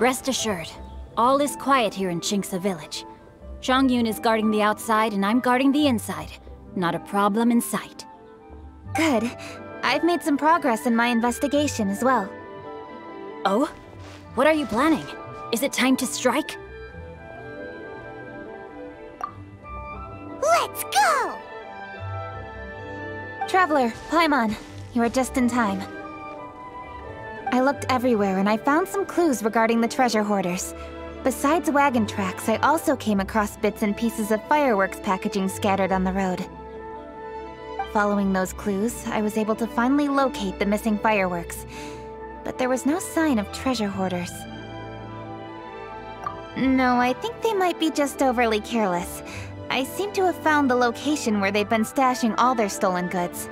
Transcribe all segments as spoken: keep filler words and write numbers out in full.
Rest assured, all is quiet here in Qingce Village. Chongyun is guarding the outside and I'm guarding the inside. Not a problem in sight. Good. I've made some progress in my investigation as well. Oh? What are you planning? Is it time to strike? Let's go! Traveler, Paimon, you are just in time. I looked everywhere and I found some clues regarding the treasure hoarders. Besides wagon tracks, I also came across bits and pieces of fireworks packaging scattered on the road. Following those clues, I was able to finally locate the missing fireworks. But there was no sign of treasure hoarders. No, I think they might be just overly careless. I seem to have found the location where they've been stashing all their stolen goods.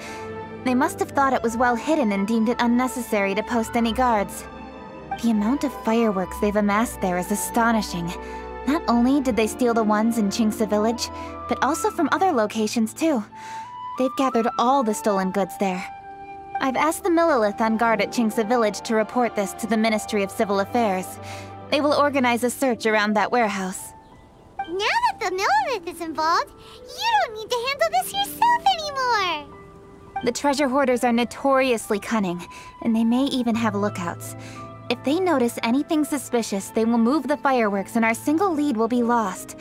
They must have thought it was well hidden and deemed it unnecessary to post any guards. The amount of fireworks they've amassed there is astonishing. Not only did they steal the ones in Qingce Village, but also from other locations too. They've gathered all the stolen goods there. I've asked the Millelith on guard at Qingce Village to report this to the Ministry of Civil Affairs. They will organize a search around that warehouse. Now that the Millelith is involved, you don't need to handle this yourself anymore! The treasure hoarders are notoriously cunning, and they may even have lookouts. If they notice anything suspicious, they will move the fireworks and our single lead will be lost.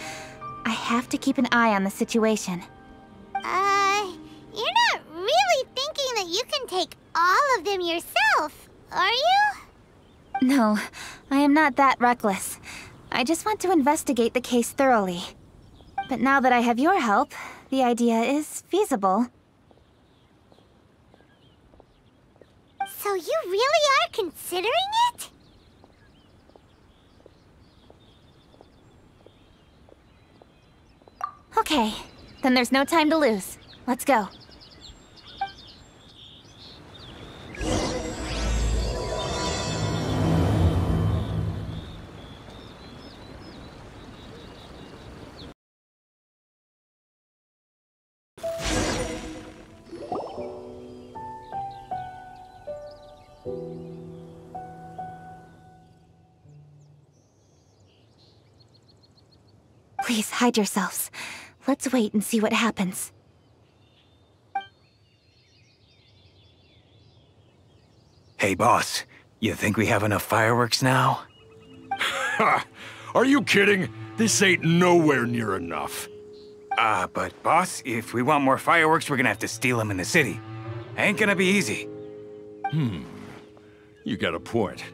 I have to keep an eye on the situation. Uh, you're not really thinking that you can take all of them yourself, are you? No, I am not that reckless. I just want to investigate the case thoroughly. But now that I have your help, the idea is feasible. So you really are considering it? Okay, then there's no time to lose. Let's go. Please hide yourselves. Let's wait and see what happens. Hey, boss. You think we have enough fireworks now? Ha! Are you kidding? This ain't nowhere near enough. Ah, uh, but boss, if we want more fireworks, we're gonna have to steal them in the city. Ain't gonna be easy. Hmm. You got a point.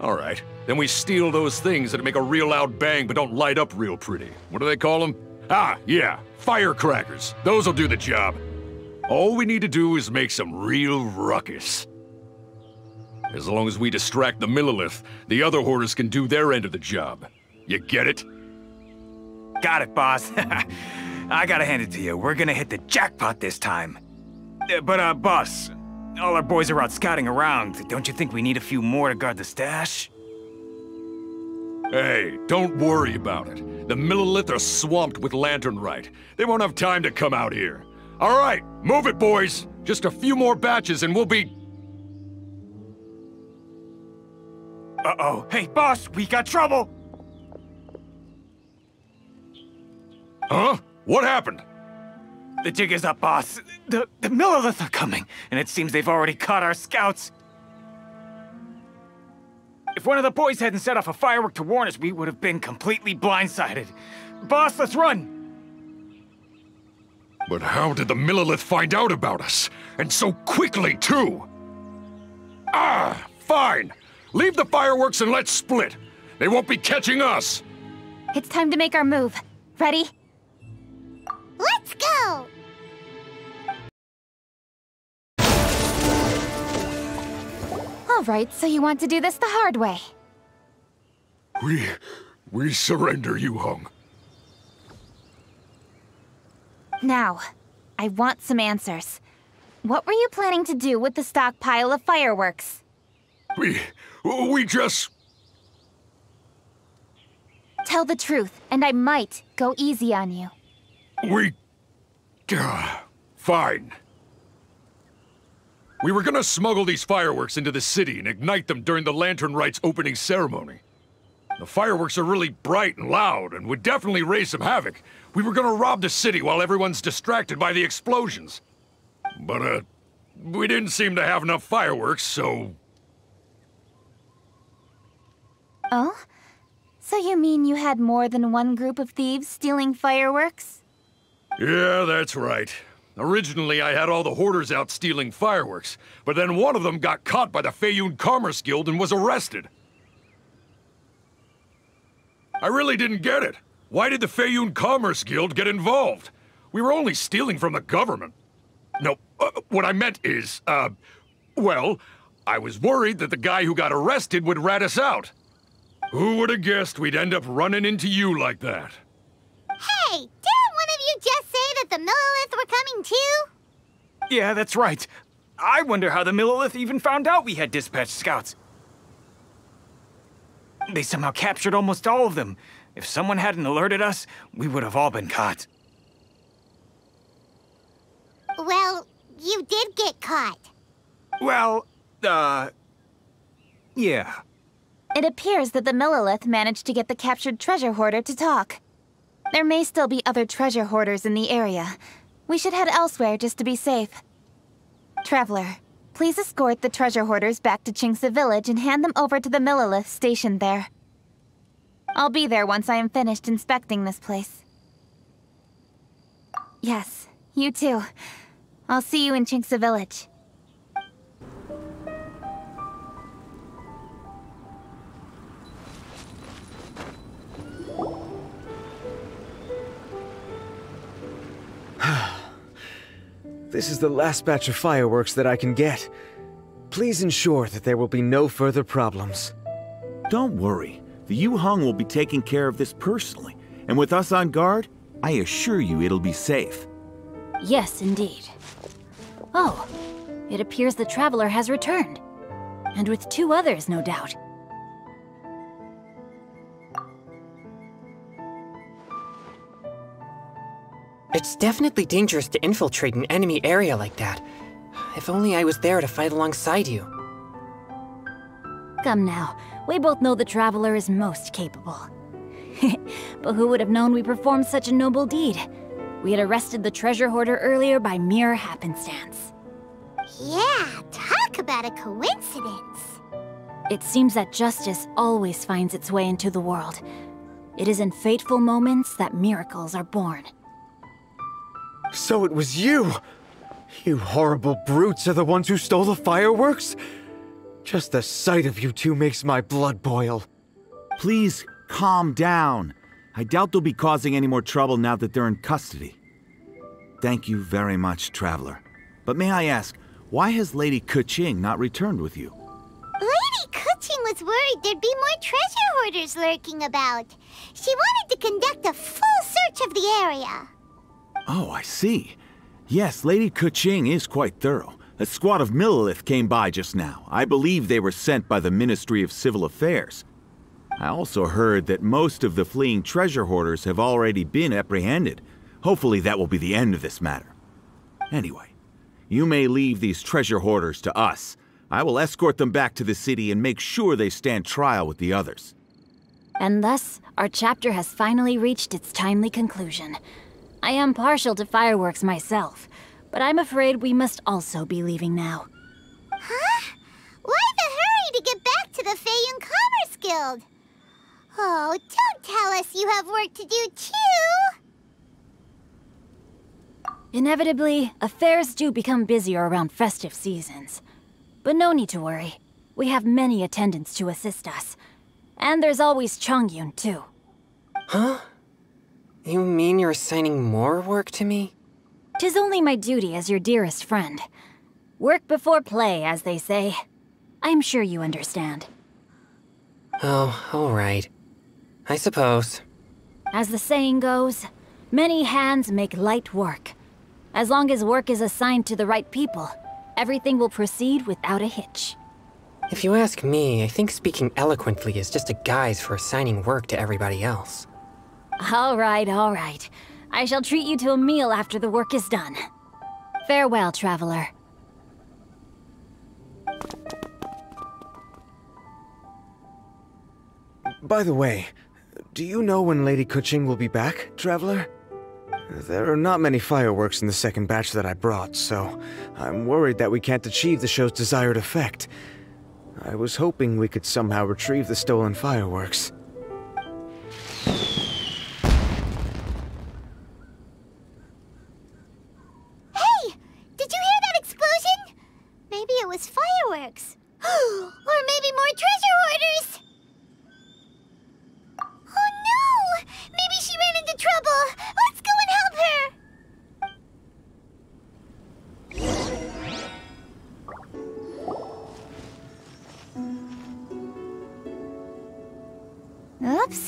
All right. Then we steal those things that make a real loud bang but don't light up real pretty. What do they call them? Ah, yeah, firecrackers. Those'll do the job. All we need to do is make some real ruckus. As long as we distract the Millelith, the other hoarders can do their end of the job. You get it? Got it, boss. I gotta hand it to you. We're gonna hit the jackpot this time. Uh, but, uh, boss, all our boys are out scouting around. Don't you think we need a few more to guard the stash? Hey, don't worry about it. The Millelith are swamped with Lantern Rite. They won't have time to come out here. All right, move it, boys. Just a few more batches and we'll be... Uh-oh. Hey, boss, we got trouble. Huh? What happened? The jig is up, boss. The, the Millelith are coming, and it seems they've already caught our scouts. If one of the boys hadn't set off a firework to warn us, we would have been completely blindsided. Boss, let's run! But how did the Millelith find out about us? And so quickly, too! Ah, fine! Leave the fireworks and let's split! They won't be catching us! It's time to make our move. Ready? Let's go! All right, so you want to do this the hard way. We... we surrender, Yuheng. Now, I want some answers. What were you planning to do with the stockpile of fireworks? We... we just... Tell the truth, and I might go easy on you. We... Uh, fine. We were gonna smuggle these fireworks into the city and ignite them during the Lantern Rite's opening ceremony. The fireworks are really bright and loud and would definitely raise some havoc. We were gonna rob the city while everyone's distracted by the explosions. But, uh, we didn't seem to have enough fireworks, so... Oh? So you mean you had more than one group of thieves stealing fireworks? Yeah, that's right. Originally, I had all the hoarders out stealing fireworks, but then one of them got caught by the Feiyun Commerce Guild and was arrested. I really didn't get it. Why did the Feiyun Commerce Guild get involved? We were only stealing from the government. No, uh, what I meant is, uh, well, I was worried that the guy who got arrested would rat us out. Who would have guessed we'd end up running into you like that? Hey, didn't one of you just say that the Millelith were coming too? Yeah, that's right. I wonder how the Millelith even found out we had dispatched scouts. They somehow captured almost all of them. If someone hadn't alerted us, we would have all been caught. Well, you did get caught. Well, uh... yeah. It appears that the Millelith managed to get the captured treasure hoarder to talk. There may still be other treasure hoarders in the area. We should head elsewhere just to be safe. Traveler, please escort the treasure hoarders back to Qingce Village and hand them over to the Millelith stationed there. I'll be there once I am finished inspecting this place. Yes, you too. I'll see you in Qingce Village. This is the last batch of fireworks that I can get. Please ensure that there will be no further problems. Don't worry. The Yuheng will be taking care of this personally, and with us on guard, I assure you it'll be safe. Yes, indeed. Oh, it appears the Traveler has returned. And with two others, no doubt. It's definitely dangerous to infiltrate an enemy area like that. If only I was there to fight alongside you. Come now. We both know the Traveler is most capable. But who would have known we performed such a noble deed? We had arrested the treasure hoarder earlier by mere happenstance. Yeah, talk about a coincidence. It seems that justice always finds its way into the world. It is in fateful moments that miracles are born. So it was you! You horrible brutes are the ones who stole the fireworks? Just the sight of you two makes my blood boil. Please, calm down. I doubt they'll be causing any more trouble now that they're in custody. Thank you very much, Traveler. But may I ask, why has Lady Keqing not returned with you? Lady Keqing was worried there'd be more treasure hoarders lurking about. She wanted to conduct a full search of the area. Oh, I see. Yes, Lady Keqing is quite thorough. A squad of Millelith came by just now. I believe they were sent by the Ministry of Civil Affairs. I also heard that most of the fleeing treasure hoarders have already been apprehended. Hopefully that will be the end of this matter. Anyway, you may leave these treasure hoarders to us. I will escort them back to the city and make sure they stand trial with the others. And thus, our chapter has finally reached its timely conclusion. I am partial to fireworks myself, but I'm afraid we must also be leaving now. Huh? Why the hurry to get back to the Feiyun Commerce Guild? Oh, don't tell us you have work to do too! Inevitably, affairs do become busier around festive seasons. But no need to worry. We have many attendants to assist us. And there's always Chongyun, too. Huh? You mean you're assigning more work to me? 'Tis only my duty as your dearest friend. Work before play, as they say. I'm sure you understand. Oh, all right. I suppose. As the saying goes, many hands make light work. As long as work is assigned to the right people, everything will proceed without a hitch. If you ask me, I think speaking eloquently is just a guise for assigning work to everybody else. All right, all right. I shall treat you to a meal after the work is done. Farewell, Traveler. By the way, do you know when Lady Kuching will be back, Traveler? There are not many fireworks in the second batch that I brought, so I'm worried that we can't achieve the show's desired effect. I was hoping we could somehow retrieve the stolen fireworks. Hey! Did you hear that explosion? Maybe it was fireworks. Or maybe more treasure hoarders! Oh no! Maybe she ran into trouble! Let's go and help her! Oops.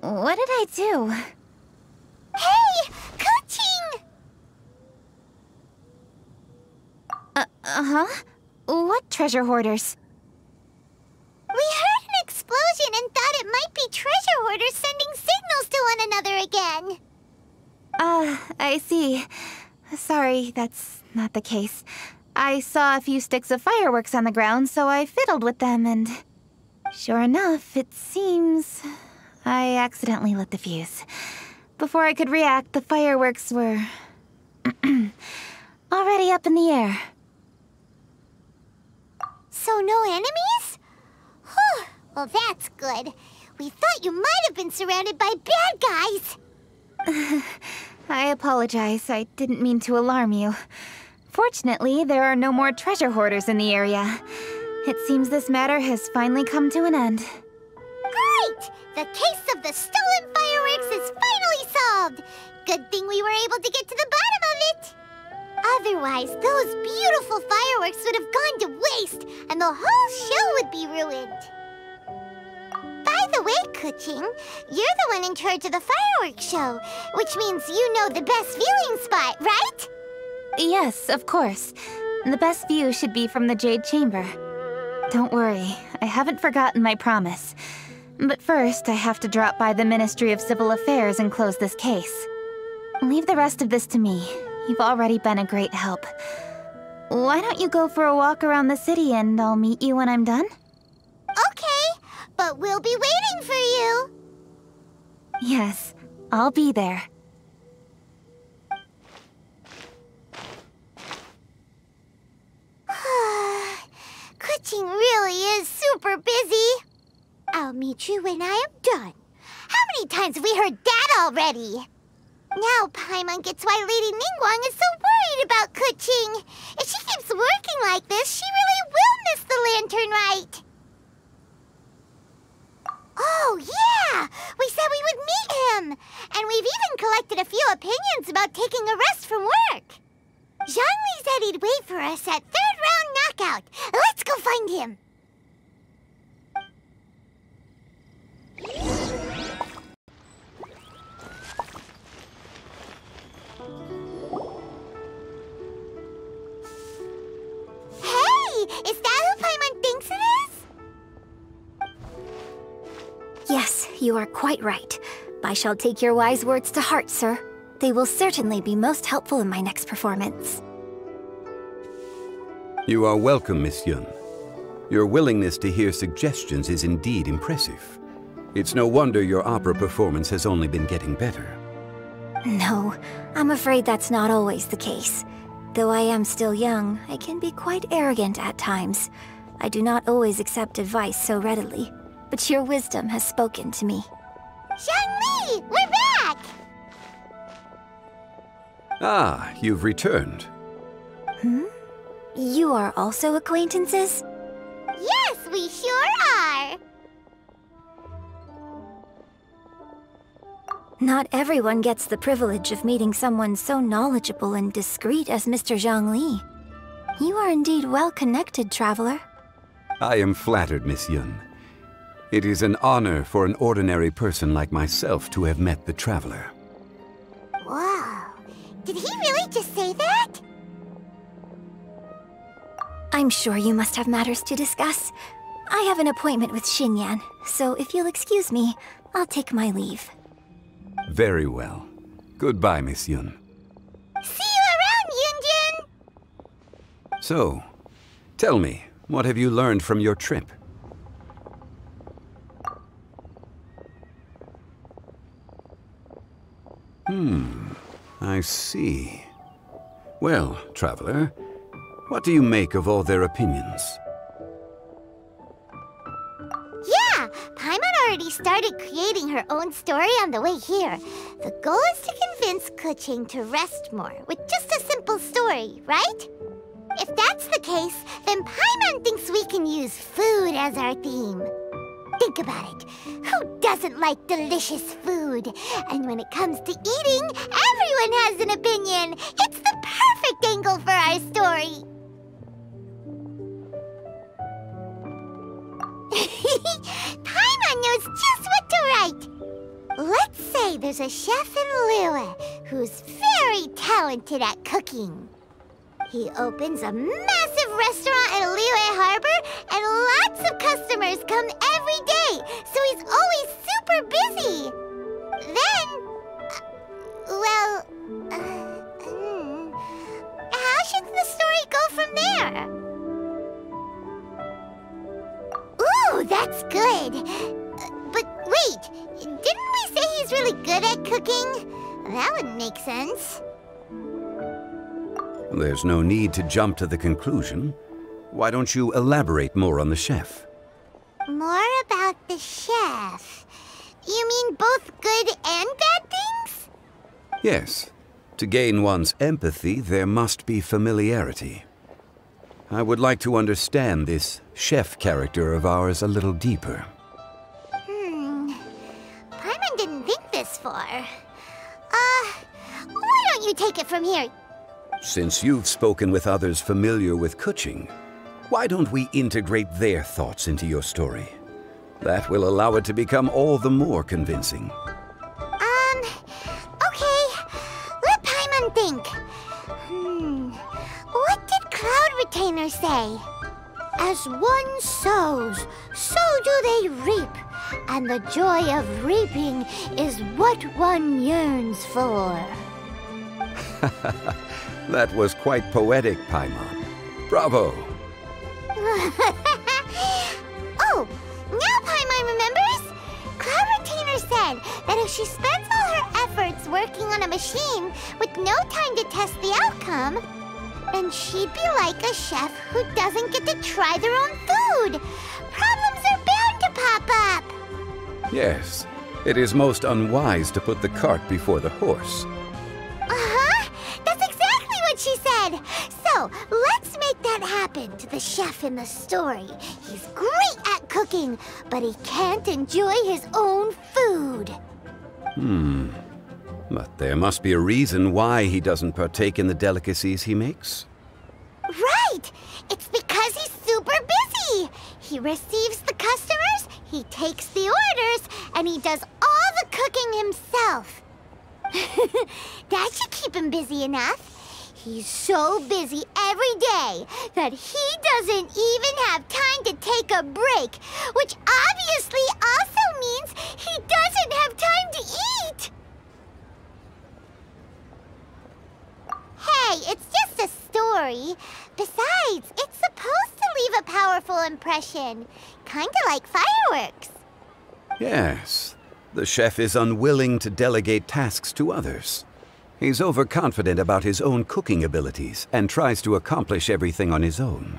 What did I do? Hey! Kuching! Uh, uh-huh? What treasure hoarders? We heard an explosion and thought it might be treasure hoarders sending signals to one another again. Ah, uh, I see. Sorry, that's not the case. I saw a few sticks of fireworks on the ground, so I fiddled with them and... Sure enough, it seems I accidentally lit the fuse. Before I could react, the fireworks were already up in the air. So no enemies? Whew. Well, that's good. We thought you might have been surrounded by bad guys. I apologize. I didn't mean to alarm you. Fortunately, there are no more treasure hoarders in the area. It seems this matter has finally come to an end. Great! The case of the stolen fireworks is finally solved! Good thing we were able to get to the bottom of it! Otherwise, those beautiful fireworks would have gone to waste, and the whole show would be ruined. By the way, Kuching, you're the one in charge of the fireworks show, which means you know the best viewing spot, right? Yes, of course. The best view should be from the Jade Chamber. Don't worry, I haven't forgotten my promise. But first, I have to drop by the Ministry of Civil Affairs and close this case. Leave the rest of this to me. You've already been a great help. Why don't you go for a walk around the city and I'll meet you when I'm done? Okay, but we'll be waiting for you! Yes, I'll be there. Kuching really is super busy. I'll meet you when I am done. How many times have we heard that already? Now Paimon gets why Lady Ningguang is so worried about Kuching. If she keeps working like this, she really will miss the Lantern Rite. Oh yeah! We said we would meet him! And we've even collected a few opinions about taking a rest from work. Zhongli said he'd wait for us at Third-Round Knockout. Let's go find him! Hey! Is that who Paimon thinks it is? Yes, you are quite right. I shall take your wise words to heart, sir. They will certainly be most helpful in my next performance. You are welcome, Miss Yun. Your willingness to hear suggestions is indeed impressive. It's no wonder your opera performance has only been getting better. No, I'm afraid that's not always the case. Though I am still young, I can be quite arrogant at times. I do not always accept advice so readily, but your wisdom has spoken to me. Zhongli, we're back! Ah, you've returned. Hmm? You are also acquaintances? Yes, we sure are! Not everyone gets the privilege of meeting someone so knowledgeable and discreet as Mister Zhongli. You are indeed well-connected, Traveler. I am flattered, Miss Yun. It is an honor for an ordinary person like myself to have met the Traveler. Wow. Did he really just say that? I'm sure you must have matters to discuss. I have an appointment with Xinyan, so if you'll excuse me, I'll take my leave. Very well. Goodbye, Miss Yun. See you around, Yun Jin! So, tell me, what have you learned from your trip? I see. Well, Traveler, what do you make of all their opinions? Yeah! Paimon already started creating her own story on the way here. The goal is to convince Keqing to rest more with just a simple story, right? If that's the case, then Paimon thinks we can use food as our theme. Think about it. Who doesn't like delicious food? And when it comes to eating, everyone has an opinion. It's the perfect angle for our story. Paimon knows just what to write. Let's say there's a chef in Liyue who's very talented at cooking. He opens a massive restaurant at Liyue Harbor, and lots of customers come every day, so he's always super busy. Then, uh, well, uh, hmm, how should the story go from there? Ooh, that's good. Uh, but wait, didn't we say he's really good at cooking? That would make sense. There's no need to jump to the conclusion. Why don't you elaborate more on the chef? More about the chef? You mean both good and bad things? Yes. To gain one's empathy, there must be familiarity. I would like to understand this chef character of ours a little deeper. Hmm. Paimon didn't think this far. Uh, why don't you take it from here? Since you've spoken with others familiar with Keqing, why don't we integrate their thoughts into your story? That will allow it to become all the more convincing. Um, okay. Let Paimon think. Hmm. What did Cloud Retainer say? As one sows, so do they reap. And the joy of reaping is what one yearns for. That was quite poetic, Paimon. Bravo! Oh, now Paimon remembers? Cloud Retainer said that if she spends all her efforts working on a machine with no time to test the outcome, then she'd be like a chef who doesn't get to try their own food. Problems are bound to pop up. Yes, it is most unwise to put the cart before the horse. So, let's make that happen to the chef in the story. He's great at cooking, but he can't enjoy his own food. Hmm. But there must be a reason why he doesn't partake in the delicacies he makes. Right! It's because he's super busy! He receives the customers, he takes the orders, and he does all the cooking himself. That should keep him busy enough. He's so busy every day that he doesn't even have time to take a break, which obviously also means he doesn't have time to eat! Hey, it's just a story. Besides, it's supposed to leave a powerful impression, kind of like fireworks. Yes, the chef is unwilling to delegate tasks to others. He's overconfident about his own cooking abilities and tries to accomplish everything on his own.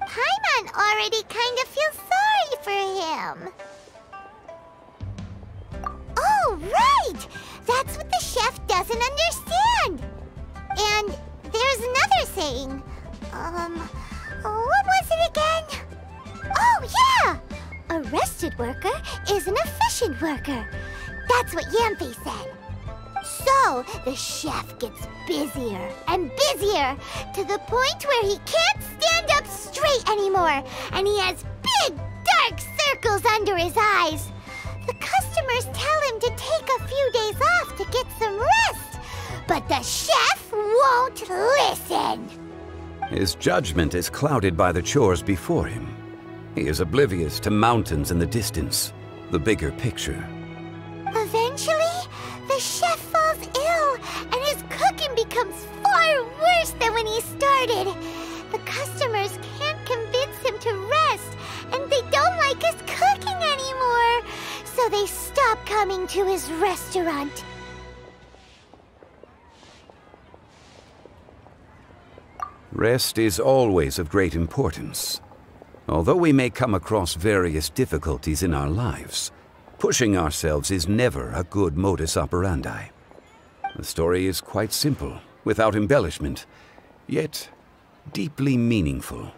Paimon already kind of feels sorry for him. Oh, right! That's what the chef doesn't understand! And there's another saying. Um, what was it again? Oh, yeah! A rested worker is an efficient worker. That's what Yanfei said. So, the chef gets busier and busier to the point where he can't stand up straight anymore, and he has big, dark circles under his eyes. The customers tell him to take a few days off to get some rest, but the chef won't listen. His judgment is clouded by the chores before him. He is oblivious to mountains in the distance, the bigger picture. Eventually, the chef falls ill, and his cooking becomes far worse than when he started. The customers can't convince him to rest, and they don't like his cooking anymore, so they stop coming to his restaurant. Rest is always of great importance. Although we may come across various difficulties in our lives, pushing ourselves is never a good modus operandi. The story is quite simple, without embellishment, yet deeply meaningful.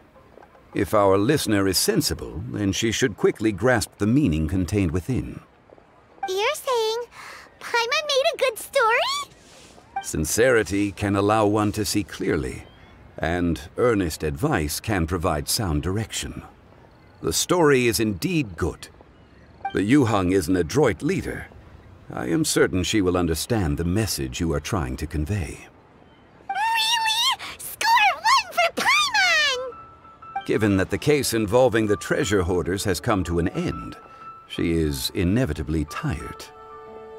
If our listener is sensible, then she should quickly grasp the meaning contained within. You're saying Paimon made a good story? Sincerity can allow one to see clearly, and earnest advice can provide sound direction. The story is indeed good. The Yuheng is an adroit leader. I am certain she will understand the message you are trying to convey. Given that the case involving the treasure hoarders has come to an end, she is inevitably tired.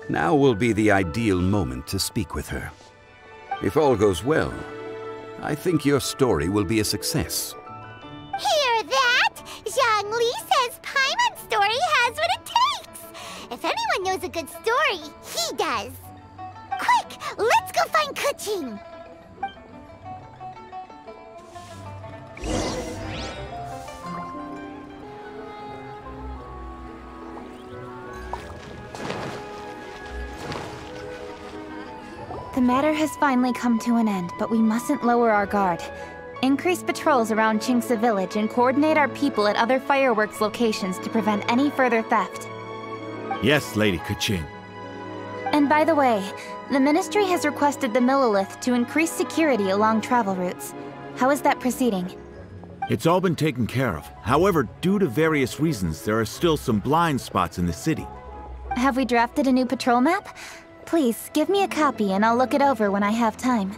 Now will be the ideal moment to speak with her. If all goes well, I think your story will be a success. Hear that? Zhongli says Paimon's story has what it takes. If anyone knows a good story, he does. Quick, let's go find Keqing. The matter has finally come to an end, but we mustn't lower our guard. Increase patrols around Qingce Village and coordinate our people at other fireworks locations to prevent any further theft. Yes, Lady Keqing. And by the way, the Ministry has requested the Millelith to increase security along travel routes. How is that proceeding? It's all been taken care of. However, due to various reasons, there are still some blind spots in the city. Have we drafted a new patrol map? Please, give me a copy and I'll look it over when I have time.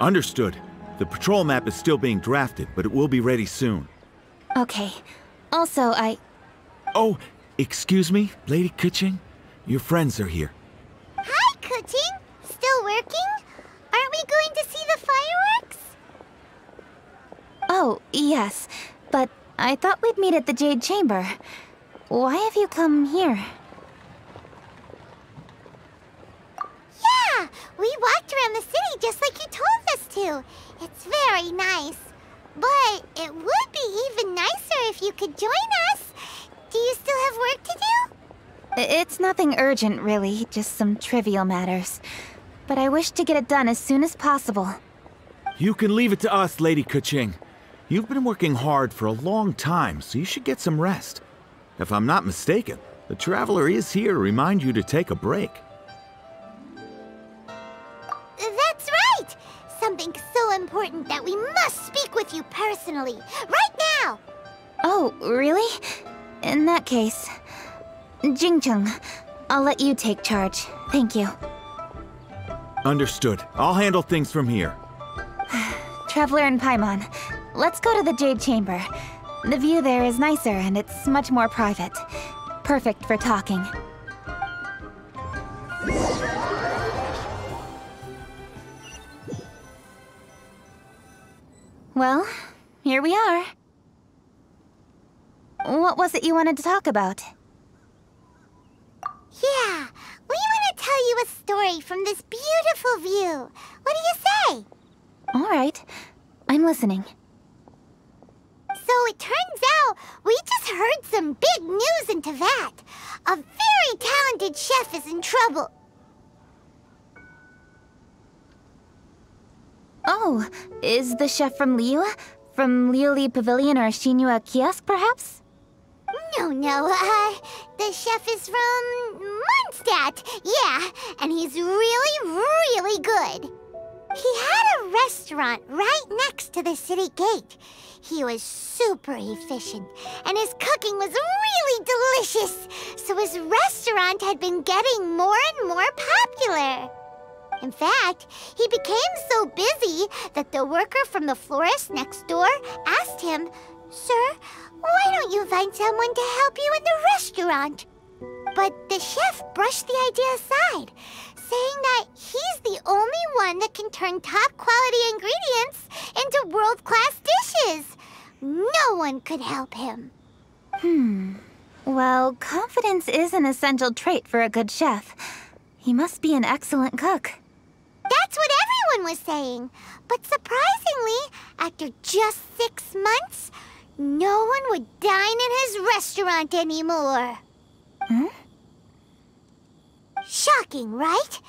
Understood. The patrol map is still being drafted, but it will be ready soon. Okay. Also, I... Oh, excuse me, Lady Keqing? Your friends are here. Hi, Keqing! Still working? Aren't we going to see the fireworks? Oh, yes. But I thought we'd meet at the Jade Chamber. Why have you come here? We walked around the city just like you told us to. It's very nice. But it would be even nicer if you could join us. Do you still have work to do? It's nothing urgent, really. Just some trivial matters. But I wish to get it done as soon as possible. You can leave it to us, Lady Keqing. You've been working hard for a long time, so you should get some rest. If I'm not mistaken, the Traveler is here to remind you to take a break. That's right! Something so important that we must speak with you personally, right now! Oh, really? In that case... Jingcheng, I'll let you take charge. Thank you. Understood. I'll handle things from here. Traveler and Paimon, let's go to the Jade Chamber. The view there is nicer and it's much more private. Perfect for talking. Well, here we are. What was it you wanted to talk about? Yeah, we want to tell you a story from this beautiful view. What do you say? All right, I'm listening. So it turns out we just heard some big news in Teyvat. A very talented chef is in trouble. Oh, is the chef from Liyue? From Liuli Pavilion or Xinyue Kiosk, perhaps? No, no, uh, the chef is from Mondstadt, yeah, and he's really, really good. He had a restaurant right next to the city gate. He was super efficient, and his cooking was really delicious, so his restaurant had been getting more and more popular. In fact, he became so busy that the worker from the florist next door asked him, "Sir, why don't you find someone to help you in the restaurant?" But the chef brushed the idea aside, saying that he's the only one that can turn top-quality ingredients into world-class dishes. No one could help him. Hmm. Well, confidence is an essential trait for a good chef. He must be an excellent cook. That's what everyone was saying. But surprisingly, After just six months, no one would dine in his restaurant anymore. Hmm? Shocking, right?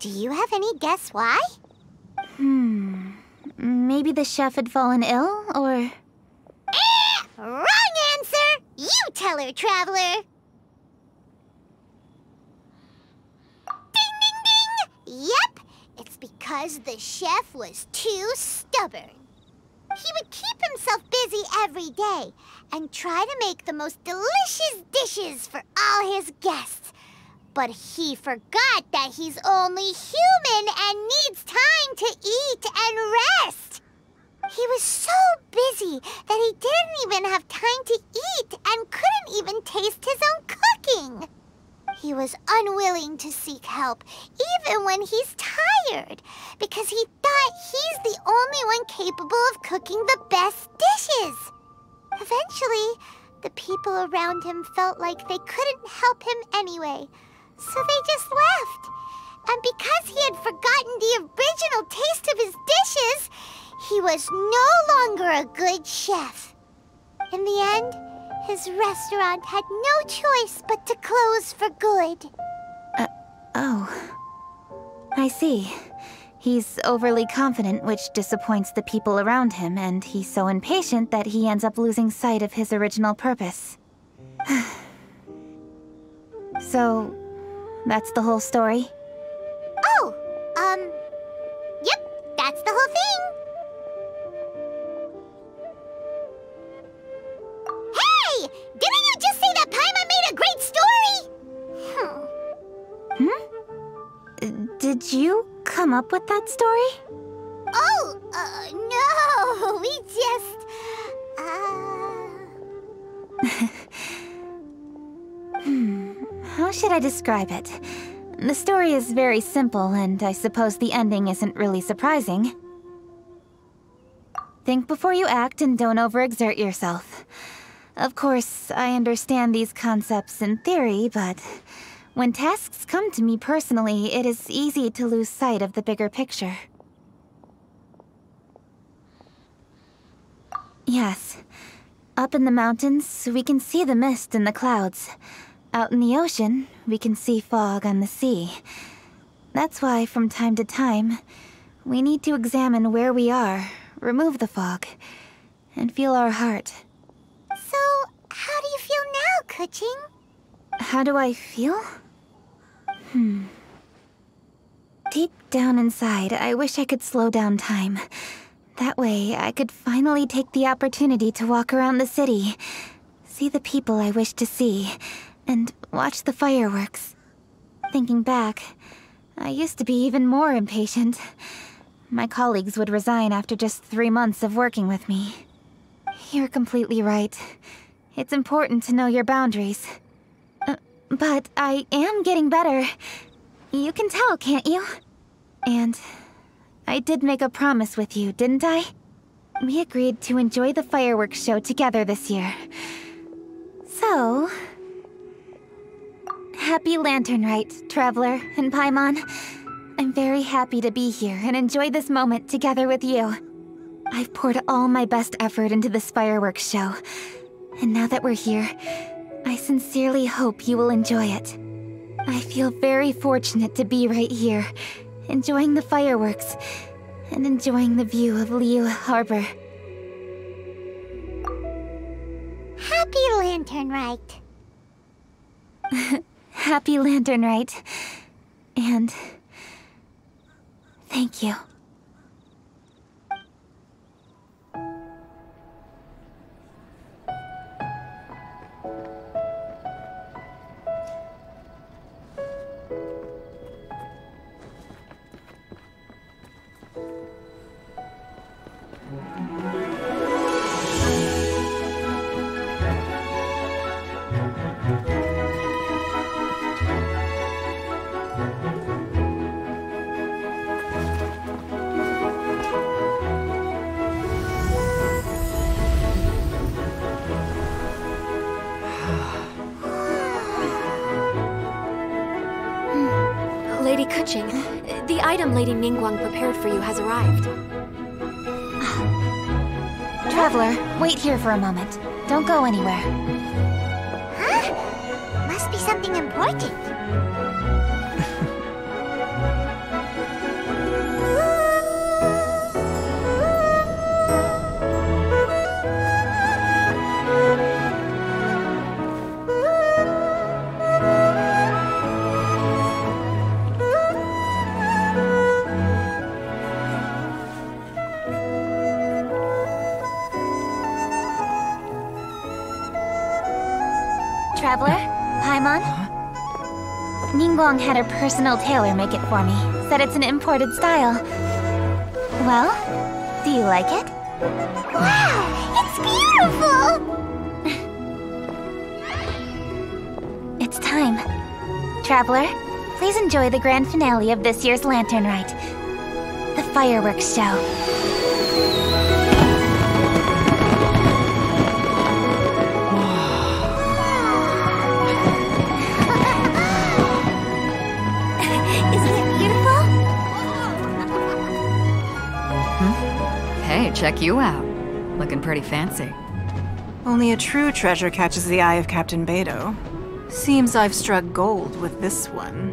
Do you have any guess why? Hmm... Maybe the chef had fallen ill, or... Eh! Wrong answer! You tell her, Traveler! Ding, ding, ding! Yep, it's because the chef was too stubborn. He would keep himself busy every day and try to make the most delicious dishes for all his guests. But he forgot that he's only human and needs time to eat and rest. He was so busy that he didn't even have time to eat and couldn't even taste his own cooking. He was unwilling to seek help, even when he's tired, because he thought he's the only one capable of cooking the best dishes. Eventually, the people around him felt like they couldn't help him anyway. So they just left. And because he had forgotten the original taste of his dishes, he was no longer a good chef. In the end, his restaurant had no choice but to close for good. Uh, oh. I see. He's overly confident, which disappoints the people around him, and he's so impatient that he ends up losing sight of his original purpose. So... that's the whole story? Oh, um... yep, that's the whole thing! Hey! Didn't you just say that Paimon made a great story? Hmm. Hmm? Did you come up with that story? Oh, uh, no! We just... Uh... hmm... How should I describe it? The story is very simple, and I suppose the ending isn't really surprising. Think before you act and don't overexert yourself. Of course, I understand these concepts in theory, but when tasks come to me personally, it is easy to lose sight of the bigger picture. Yes. Up in the mountains, we can see the mist in the clouds. Out in the ocean, we can see fog on the sea. That's why, from time to time, we need to examine where we are, remove the fog, and feel our heart. So, how do you feel now, Keqing? How do I feel? Hmm. Deep down inside, I wish I could slow down time. That way, I could finally take the opportunity to walk around the city, see the people I wish to see, and watch the fireworks. Thinking back, I used to be even more impatient. My colleagues would resign after just three months of working with me. You're completely right. It's important to know your boundaries. Uh, but I am getting better. You can tell, can't you? And I did make a promise with you, didn't I? We agreed to enjoy the fireworks show together this year. So... happy Lantern Rite, Traveler and Paimon. I'm very happy to be here and enjoy this moment together with you. I've poured all my best effort into this fireworks show. And now that we're here, I sincerely hope you will enjoy it. I feel very fortunate to be right here, enjoying the fireworks and enjoying the view of Liyue Harbor. Happy Lantern Rite. Happy Lantern Rite, and thank you. The item Lady Ningguang prepared for you has arrived. Traveler, wait here for a moment. Don't go anywhere. Huh? Must be something important. Traveler? Paimon? Huh? Ningguang had her personal tailor make it for me. Said it's an imported style. Well, do you like it? Wow! It's beautiful! It's time. Traveler, please enjoy the grand finale of this year's Lantern Rite. The fireworks show. Check you out. Looking pretty fancy. Only a true treasure catches the eye of Captain Beidou. Seems I've struck gold with this one.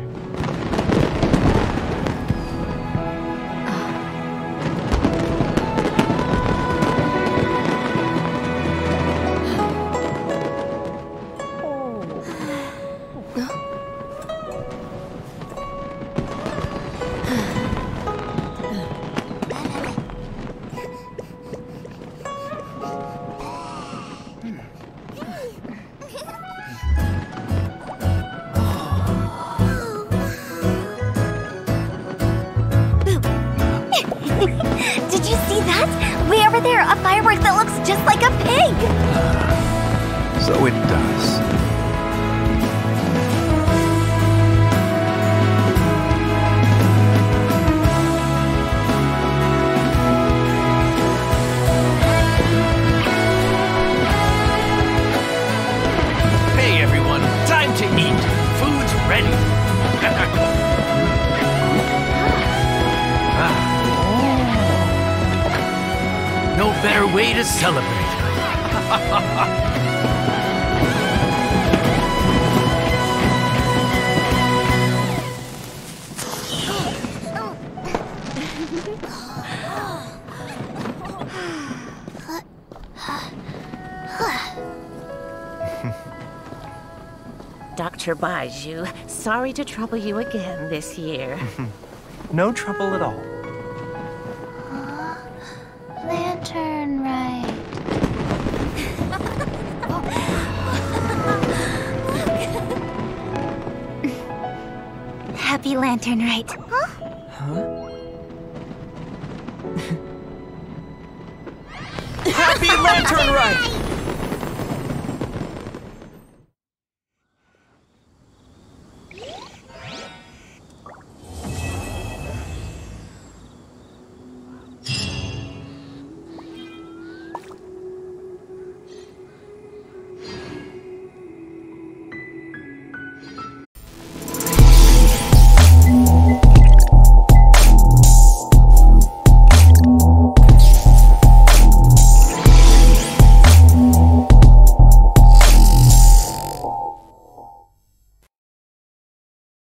Doctor Baiju, sorry to trouble you again this year. No trouble at all. Oh, Lantern Rite. Happy Lantern Rite. Huh? Huh? Happy Lantern Rite!